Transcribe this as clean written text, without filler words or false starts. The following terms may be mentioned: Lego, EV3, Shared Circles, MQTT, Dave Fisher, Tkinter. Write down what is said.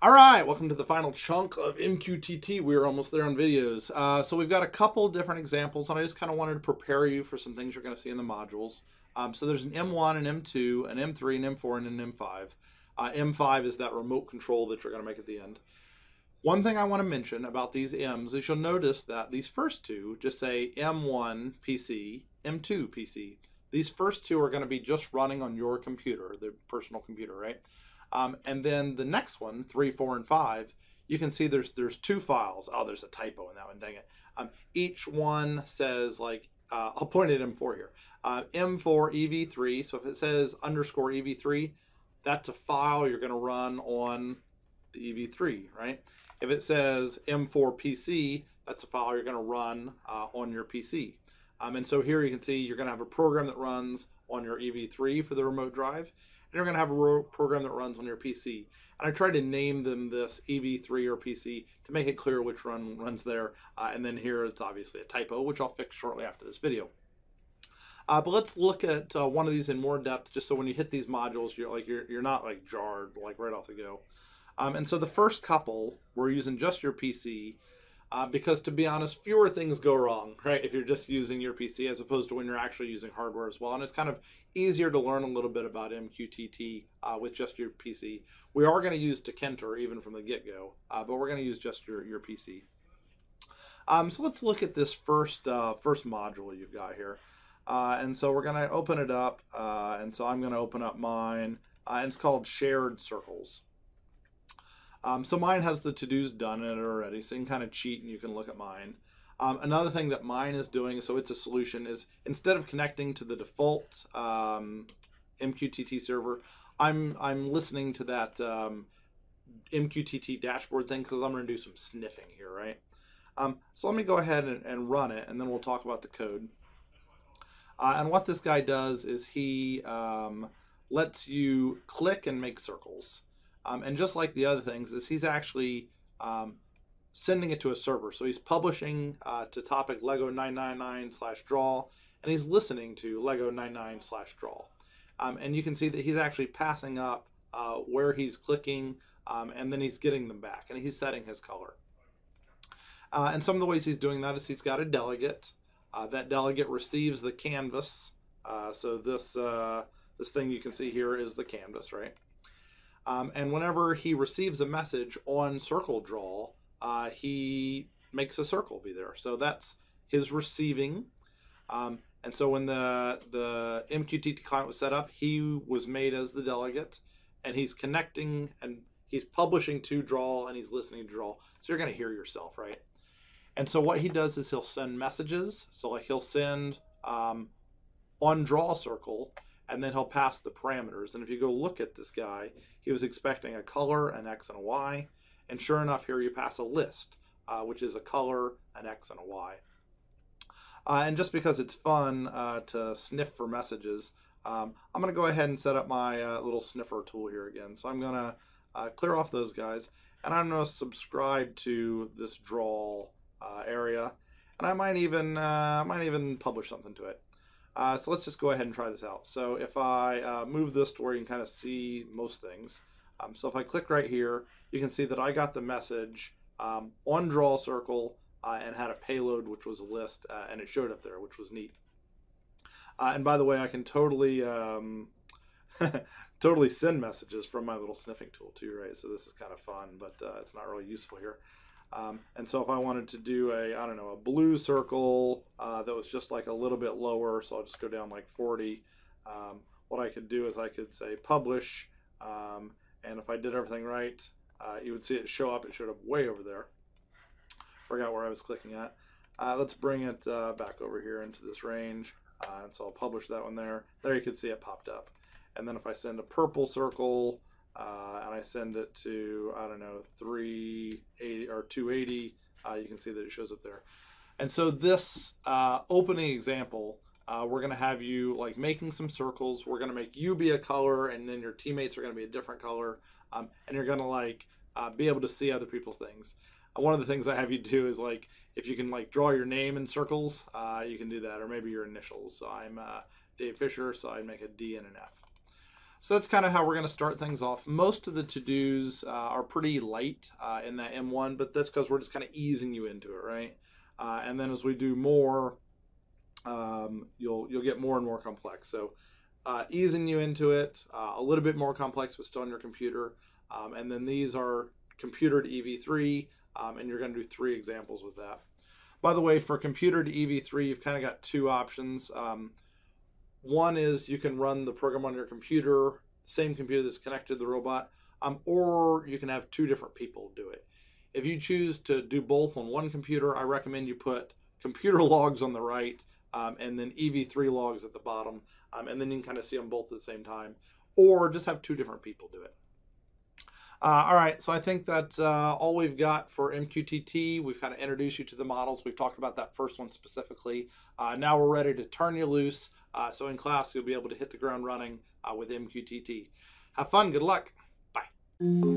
All right, welcome to the final chunk of MQTT. We are almost there on videos. So we've got a couple different examples, and I just kind of wanted to prepare you for some things you're going to see in the modules. So there's an M1, an M2, an M3, an M4, and an M5. M5 is that remote control that you're going to make at the end. One thing I want to mention about these M's is you'll notice that these first two just say M1 PC, M2 PC. These first two are going to be just running on your computer, the personal computer, right? And then the next one, 3, 4, and 5, you can see there's two files. Oh, there's a typo in that one, dang it. Each one says, like, I'll point at M4 here. M4 EV3, so if it says underscore EV3, that's a file you're going to run on the EV3, right? If it says M4 PC, that's a file you're going to run on your PC. And so here you can see you're going to have a program that runs on your EV3 for the remote drive, and you're going to have a program that runs on your PC. And I tried to name them this EV3 or PC to make it clear which one runs there. And then here it's obviously a typo, which I'll fix shortly after this video. But let's look at one of these in more depth, just so when you hit these modules, you're not like jarred like right off the go. And so the first couple, we're using just your PC. Because to be honest, fewer things go wrong, right, if you're just using your PC as opposed to when you're actually using hardware as well. And it's kind of easier to learn a little bit about MQTT with just your PC. We are going to use Tkinter even from the get-go, but we're going to use just your PC. So let's look at this first module you've got here. And so we're going to open it up, and so I'm going to open up mine, and it's called Shared Circles. So mine has the to-dos done in it already, so you can kind of cheat and you can look at mine. Another thing that mine is doing, so it's a solution, is instead of connecting to the default MQTT server, I'm listening to that MQTT dashboard thing because I'm going to do some sniffing here, right? So let me go ahead and run it, and then we'll talk about the code. And what this guy does is he lets you click and make circles. And just like the other things, is he's actually sending it to a server. So he's publishing to topic Lego 999/draw, and he's listening to Lego 99/draw. And you can see that he's actually passing up where he's clicking, and then he's getting them back, and he's setting his color. And some of the ways he's doing that is he's got a delegate. That delegate receives the canvas. So this thing you can see here is the canvas, right? And whenever he receives a message on circle draw, he makes a circle be there. So that's his receiving. And so when the MQTT client was set up, he was made as the delegate, and he's connecting and he's publishing to draw and he's listening to draw. So you're going to hear yourself, right? And so what he does is he'll send messages. So like he'll send on draw circle, and then he'll pass the parameters. And if you go look at this guy, he was expecting a color, an X, and a Y. And sure enough, here you pass a list, which is a color, an X, and a Y. And just because it's fun to sniff for messages, I'm going to go ahead and set up my little sniffer tool here again. So I'm going to clear off those guys, and I'm going to subscribe to this draw area. And I might even publish something to it. So let's just go ahead and try this out. So if I move this to where you can kind of see most things. So if I click right here, you can see that I got the message on draw circle and had a payload, which was a list, and it showed up there, which was neat. And by the way, I can totally, totally send messages from my little sniffing tool too, right? So this is kind of fun, but it's not really useful here. And so if I wanted to do a, I don't know, a blue circle that was just like a little bit lower, so I'll just go down like 40, what I could do is I could say publish, and if I did everything right, you would see it show up. It showed up way over there. Forgot where I was clicking at. Let's bring it back over here into this range, and so I'll publish that one there. There you can see it popped up. And then if I send a purple circle, and I send it to, I don't know, 380 or 280, you can see that it shows up there. And so this opening example, we're going to have you like making some circles. We're going to make you be a color, and then your teammates are going to be a different color, and you're going to like be able to see other people's things. One of the things I have you do is like, if you can like draw your name in circles, you can do that, or maybe your initials. So I'm Dave Fisher, so I'd make a D and an F. So that's kind of how we're going to start things off. Most of the to-dos are pretty light in that M1, but that's because we're just kind of easing you into it, right? And then as we do more, you'll get more and more complex. So easing you into it, a little bit more complex, but still on your computer. And then these are computer to EV3, and you're going to do 3 examples with that. By the way, for computer to EV3, you've kind of got 2 options. One is you can run the program on your computer, same computer that's connected to the robot, or you can have 2 different people do it. If you choose to do both on one computer, I recommend you put computer logs on the right and then EV3 logs at the bottom, and then you can kind of see them both at the same time, or just have 2 different people do it. All right, so I think that's all we've got for MQTT. We've kind of introduced you to the models. We've talked about that first one specifically. Now we're ready to turn you loose. So in class, you'll be able to hit the ground running with MQTT. Have fun. Good luck. Bye.